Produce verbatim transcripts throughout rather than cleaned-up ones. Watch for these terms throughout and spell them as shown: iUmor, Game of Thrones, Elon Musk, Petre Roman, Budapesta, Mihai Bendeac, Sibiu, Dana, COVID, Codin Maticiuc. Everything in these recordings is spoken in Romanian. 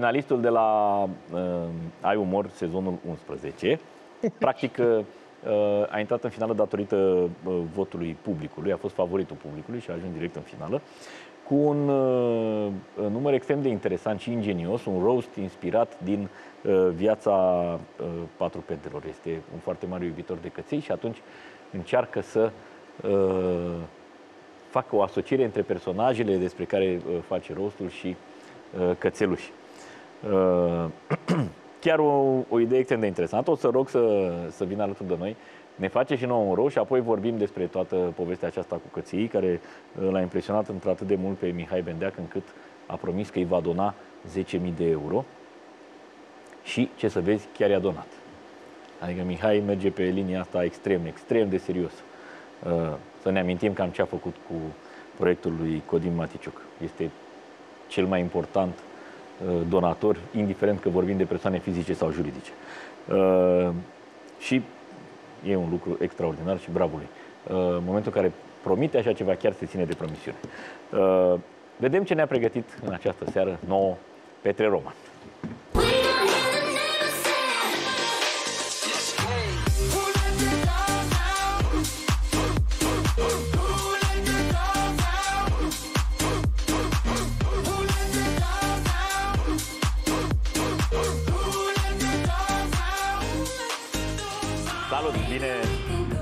Finalistul de la uh, Ai Umor, sezonul unsprezece, practic uh, a intrat în finală datorită uh, votului publicului, a fost favoritul publicului și a ajuns direct în finală, cu un uh, număr extrem de interesant și ingenios, un roast inspirat din uh, viața uh, patru Pedrelor. Este un foarte mare iubitor de căței și atunci încearcă să uh, facă o asociere între personajele despre care uh, face roastul și uh, cățeluși. Chiar o, o idee extrem de interesantă. O să rog să, să vină alături de noi. Ne face și nouă un roast și apoi vorbim despre toată povestea aceasta cu căței, care l-a impresionat într-atât de mult pe Mihai Bendeac, încât a promis că îi va dona zece mii de euro. Și, ce să vezi, chiar i-a donat. Adică Mihai merge pe linia asta extrem, extrem de serios. Să ne amintim cam ce a făcut cu proiectul lui Codin Maticiuc. Este cel mai important donatori, indiferent că vorbim de persoane fizice sau juridice. Uh, și e un lucru extraordinar și bravo lui. Uh, în momentul în care promite așa ceva, chiar se ține de promisiune. Uh, vedem ce ne-a pregătit în această seară nouă Petre Roman.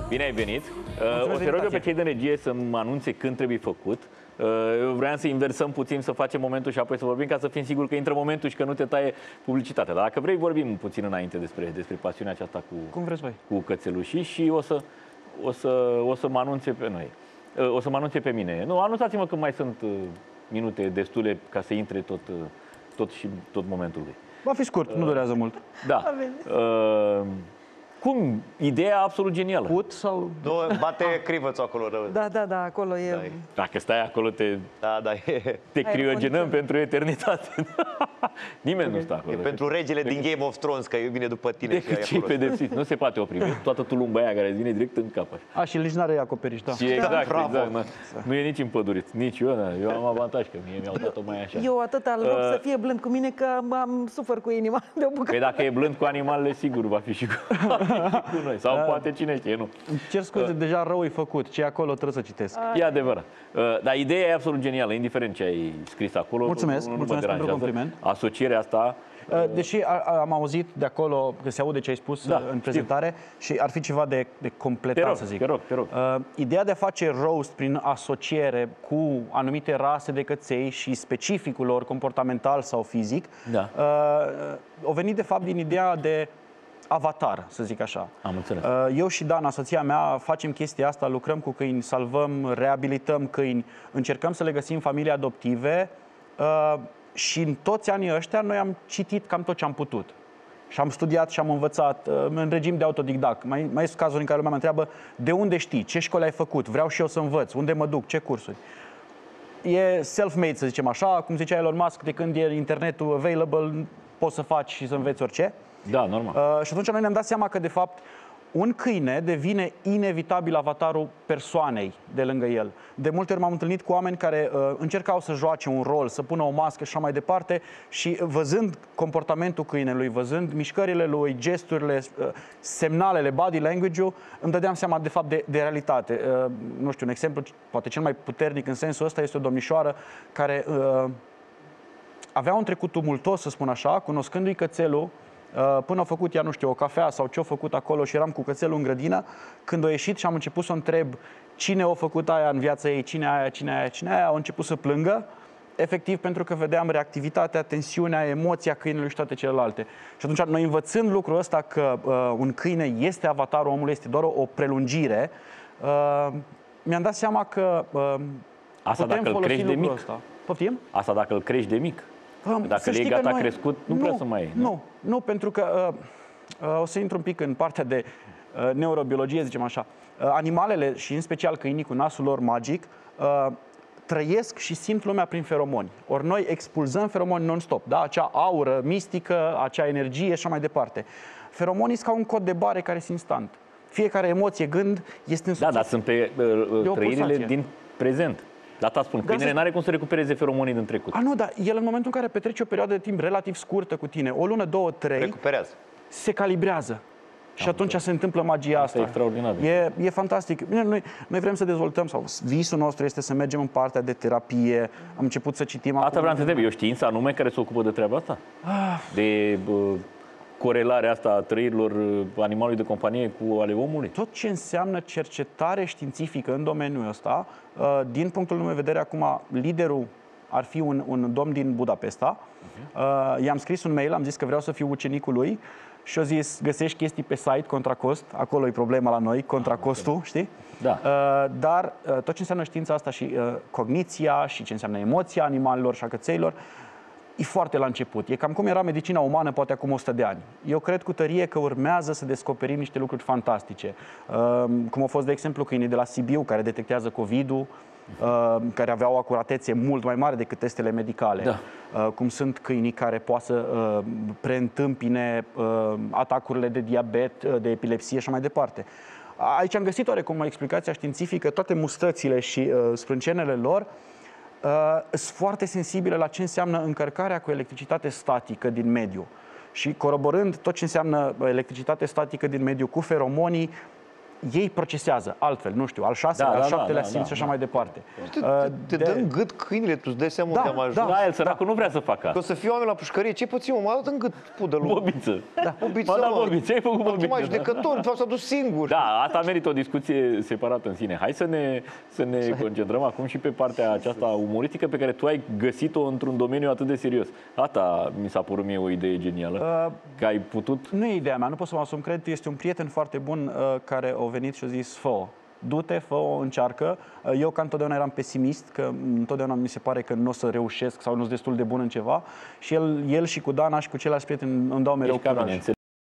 Bine ai venit! Uh, o să rog pe cei de regie să-mi anunțe când trebuie făcut. Uh, eu vreau să inversăm puțin, să facem momentul și apoi să vorbim, ca să fim siguri că intră momentul și că nu te taie publicitatea. Dar dacă vrei, vorbim puțin înainte despre, despre pasiunea aceasta cu, cum vreți voi, cu cățelușii și o să, o să, o să mă anunțe pe noi. Uh, o să mă anunțe pe mine. Nu, anunțați-mă că mai sunt uh, minute destule ca să intre tot, uh, tot și tot momentul lui. Va fi scurt, uh, nu durează mult. Da. Uh, Cum? Ideea absolut genială. Put sau... Nu, bate crivățul acolo rău. Da, da, da, acolo e... Da, e... Dacă stai acolo, te, da, da, e... te criogenăm pentru eternitate. Nimeni okay. nu stă acolo. E pentru regele de din Game of Thrones, că vine după tine. De și cei acolo. Pedepsit. Nu se poate opri. Toată tulumba aia care îți vine direct în cap. A, și nici n-are acoperiș, da. Și exact, da, exact. Da. Nu e nici împădurit. Nici eu, da. Eu am avantaj, că mie mi-au dat-o mai așa. Eu atâta îl rog uh... să fie blând cu mine, că am sufăr cu inima de o bucată. Păi dacă e blând cu animalele, sigur va fi și cu... cu noi. Sau uh, poate cine știe, nu. Cer scuze, uh, deja rău e făcut. Ce acolo trebuie să citesc. E adevărat. Uh, dar ideea e absolut genială, indiferent ce ai scris acolo. Mulțumesc, nu, mulțumesc nu mă pentru compliment. Asocierea asta... Uh, deși a, am auzit de acolo, că se aude ce ai spus da, în prezentare știu. Și ar fi ceva de, de completat, te rog, să zic. Te rog, te rog. Uh, ideea de a face roast prin asociere cu anumite rase de căței și specificul lor comportamental sau fizic, da. uh, o venit de fapt din ideea de avatar, să zic așa. Am înțeles. Eu și Dana, soția mea, facem chestia asta, lucrăm cu câini, salvăm, reabilităm câini, încercăm să le găsim familii adoptive și în toți anii ăștia noi am citit cam tot ce am putut. Și am studiat și am învățat în regim de autodidact. Mai, mai sunt cazuri în care lumea mă întreabă de unde știi, ce școli ai făcut, vreau și eu să învăț, unde mă duc, ce cursuri. E self-made, să zicem așa, cum zicea Elon Musk, de când e internetul available, poți să faci și să înveți orice. Da, normal. Uh, și atunci noi ne-am dat seama că, de fapt, un câine devine inevitabil avatarul persoanei de lângă el. De multe ori m-am întâlnit cu oameni care uh, încercau să joace un rol, să pună o mască și așa mai departe și văzând comportamentul câinelui, văzând mișcările lui, gesturile, uh, semnalele, body language-ul, îmi dădeam seama, de fapt, de, de realitate. Uh, nu știu, un exemplu, poate cel mai puternic în sensul ăsta, este o domnișoară care uh, avea un trecut tumultos, să spun așa, cunoscându-i cățelul, până a făcut ea, nu știu, o cafea sau ce-a făcut acolo și eram cu cățelul în grădină, când a ieșit și am început să o întreb cine a făcut aia în viața ei, cine aia, cine aia, cine aia, a început să plângă, efectiv pentru că vedeam reactivitatea, tensiunea, emoția câinelui și toate celelalte. Și atunci noi învățând lucrul ăsta că uh, un câine este avatarul omului, este doar o, o prelungire, uh, mi-am dat seama că uh, asta putem dacă folosi lucrul ăsta. Poftim? Asta dacă îl crești de mic. Dacă le-ai gata noi... crescut, nu, nu prea să mai e. Nu, nu, nu pentru că uh, uh, o să intru un pic în partea de uh, neurobiologie, zicem așa. Uh, animalele, și în special câinii cu nasul lor magic, uh, trăiesc și simt lumea prin feromoni. Ori noi expulzăm feromoni non-stop, da? Acea aură mistică, acea energie și așa mai departe. Feromonii sunt ca un cod de bare care sunt instant. Fiecare emoție, gând, este însuțit. Da, dar sunt pe uh, trăirile din prezent. Dar asta spun, câinele n-are cum să recupereze feromonii din trecut. A, nu, dar el în momentul în care petrece o perioadă de timp relativ scurtă cu tine, o lună, două, trei, recuperează. Se calibrează. Și atunci se întâmplă magia asta. Asta e extraordinar. E, e fantastic. Bine, noi, noi vrem să dezvoltăm, sau visul nostru este să mergem în partea de terapie. Am început să citim... Asta vreau să te întreb. E o știință anume care se ocupă de treaba asta? De bă, corelarea asta a trăirilor animalului de companie cu ale omului? Tot ce înseamnă cercetare științifică în domeniul ăsta, din punctul meu de vedere, acum liderul ar fi un, un domn din Budapesta. Uh-huh. I-am scris un mail, am zis că vreau să fiu ucenicul lui. Și au zis, găsești chestii pe site, contra cost, acolo e problema la noi, contra costul, știi? Da. Uh, dar uh, tot ce înseamnă știința asta și uh, cogniția și ce înseamnă emoția animalelor și a cățeilor, e foarte la început. E cam cum era medicina umană poate acum o sută de ani. Eu cred cu tărie că urmează să descoperim niște lucruri fantastice. Uh, cum a fost, de exemplu, câinii de la Sibiu care detectează COVID-ul, Uh, care aveau o acuratețe mult mai mare decât testele medicale. Da. Uh, cum sunt câinii care poate să uh, preîntâmpine uh, atacurile de diabet, uh, de epilepsie și mai departe. Aici am găsit oarecum o explicație științifică. Toate mustățile și uh, sprâncenele lor uh, sunt foarte sensibile la ce înseamnă încărcarea cu electricitate statică din mediu. Și coroborând tot ce înseamnă electricitate statică din mediu cu feromonii, ei procesează altfel, nu știu, al șaselea, da, al șaptelea da, da, simț da, și așa da, mai departe. Te, te, te de... dă în gât câinile, tu îți dai seama da, unde am ajuns. Da, da, el săracul da. Nu vrea să facă asta. Că o să fiu oameni la pușcărie, ce puțin, mă, dă în gât pudălul. Bobiță. Da. Bobiță, da, bobiță, ai făcut bobiță. Acum ești decător, da. S-a dus singur. Da, asta merită o discuție separată în sine. Hai să ne, să ne concentrăm acum și pe partea aceasta umoristică pe care tu ai găsit-o într-un domeniu atât de serios. Asta mi s-a părut mie o idee genială. Uh, că ai putut... Nu e ideea mea, nu pot să mă asum credit. Este un prieten foarte bun care o venit și a zis, fă-o, du-te, fă-o, încearcă. Eu, ca întotdeauna, eram pesimist, că întotdeauna mi se pare că nu o să reușesc sau nu sunt destul de bun în ceva. Și el, el și cu Dana și cu ceilalți prieteni îmi dau mereu curaj.